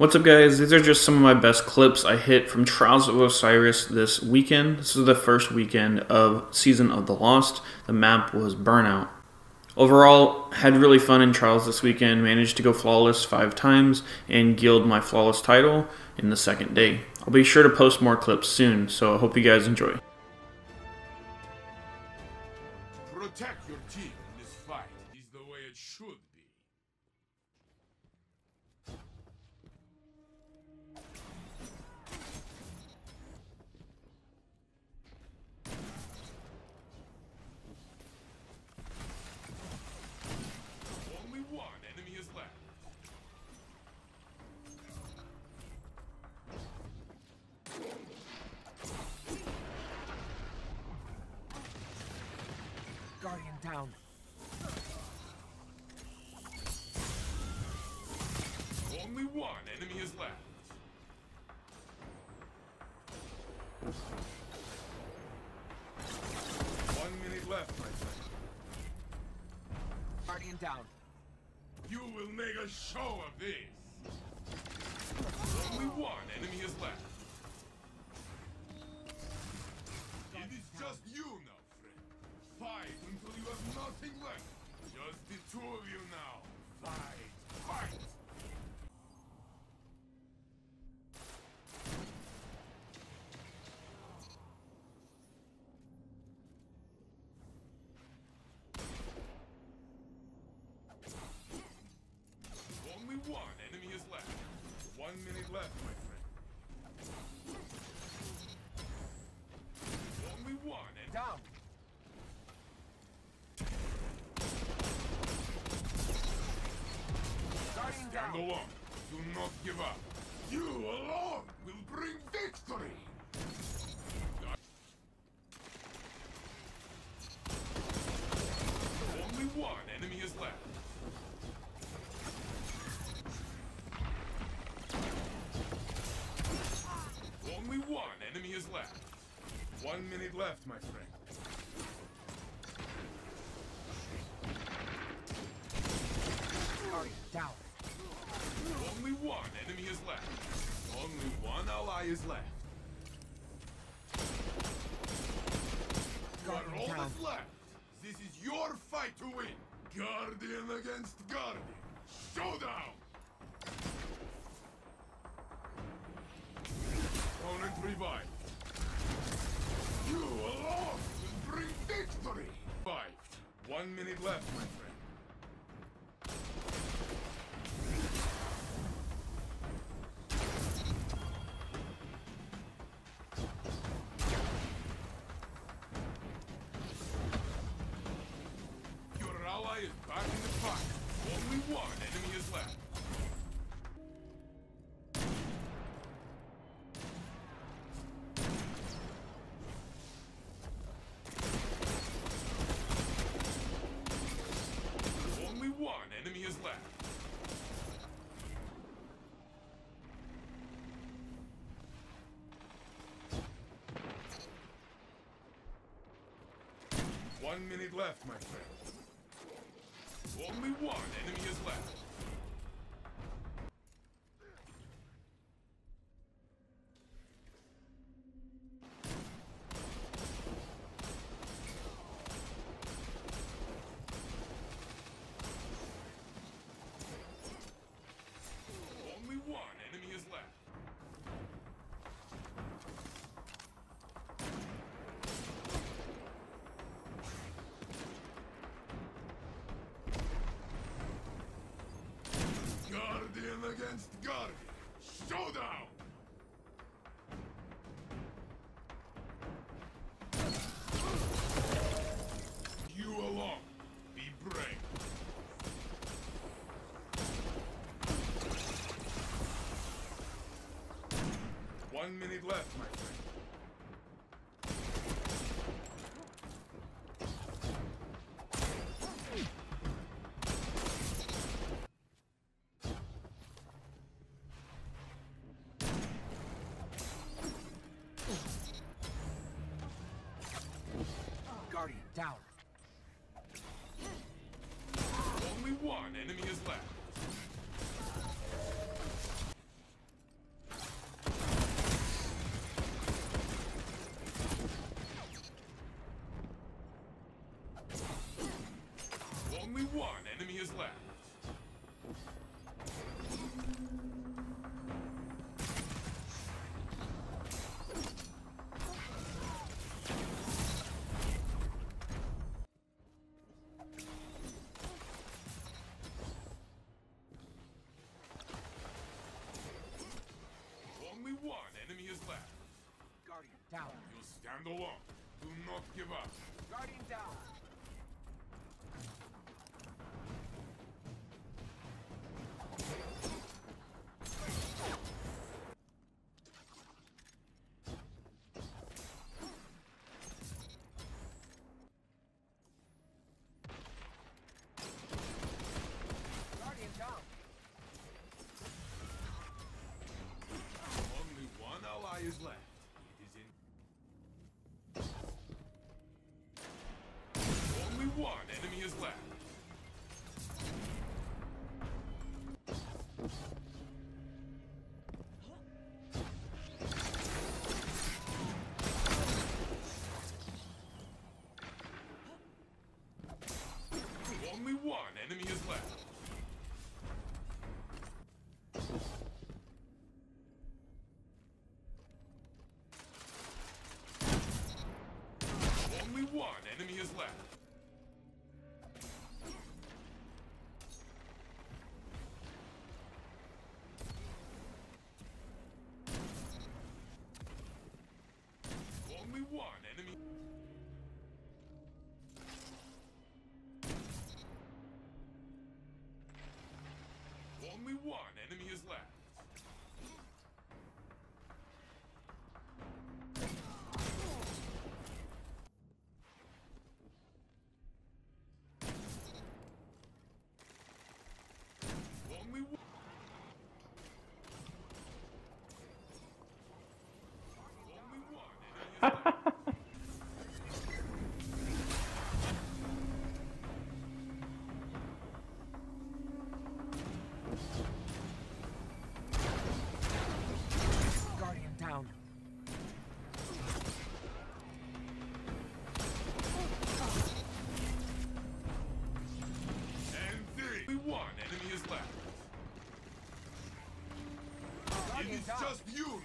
What's up, guys? These are just some of my best clips I hit from Trials of Osiris this weekend. This is the first weekend of Season of the Lost. The map was Burnout. Overall, had really fun in Trials this weekend. Managed to go flawless 5 times and guild my flawless title in the second day. I'll be sure to post more clips soon, so I hope you guys enjoy. Protect your team in this fight is the way it should be. Guardian down. Only one enemy is left. One minute left, my friend. Guardian down. You will make a show of this. Only one enemy is left. Guardian it is down. Just you now. Fight until you have nothing left. Just the two of you now. Fight, fight. Only one enemy is left. 1 minute left, my friend. Only one and down. Stand alone. Do not give up. You alone will bring victory. Only one enemy is left. Only one enemy is left. 1 minute left, my friend. Down. Only one enemy is left. Only one ally is left. You are all that's left. This is your fight to win. Guardian against Guardian. Showdown! Opponent revived. You alone will bring victory. 1 minute left, my friend. Is back in the fight. Only one enemy is left. Only one enemy is left. One minute left, my friend. Only one enemy is left. Only one enemy is left. Against Guardian. Showdown! You alone. Be brave. One minute left, my friend. Guardian down. Only one enemy is left. Stand alone. Do not give up. Guardian down. Guardian down. Only one ally is left. It is in. One enemy is left. Only one enemy is left. Only one enemy is left. Only one enemy. Only one enemy is left. Only one. Guardian down. And three. Only one enemy is left. It is just you now.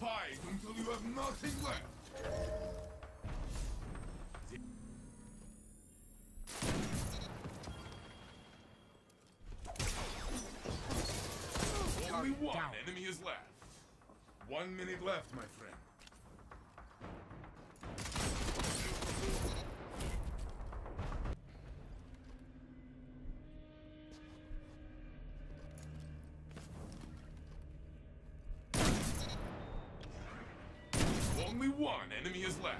Fight until you have nothing left. Only one enemy is left. 1 minute left, my friend. Only one enemy is left.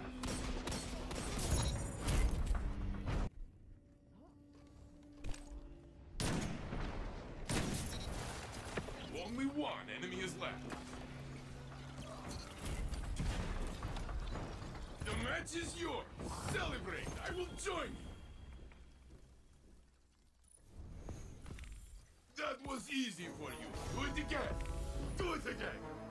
Only one enemy is left. The match is yours. Celebrate. I will join you. That was easy for you. Do it again. Do it again.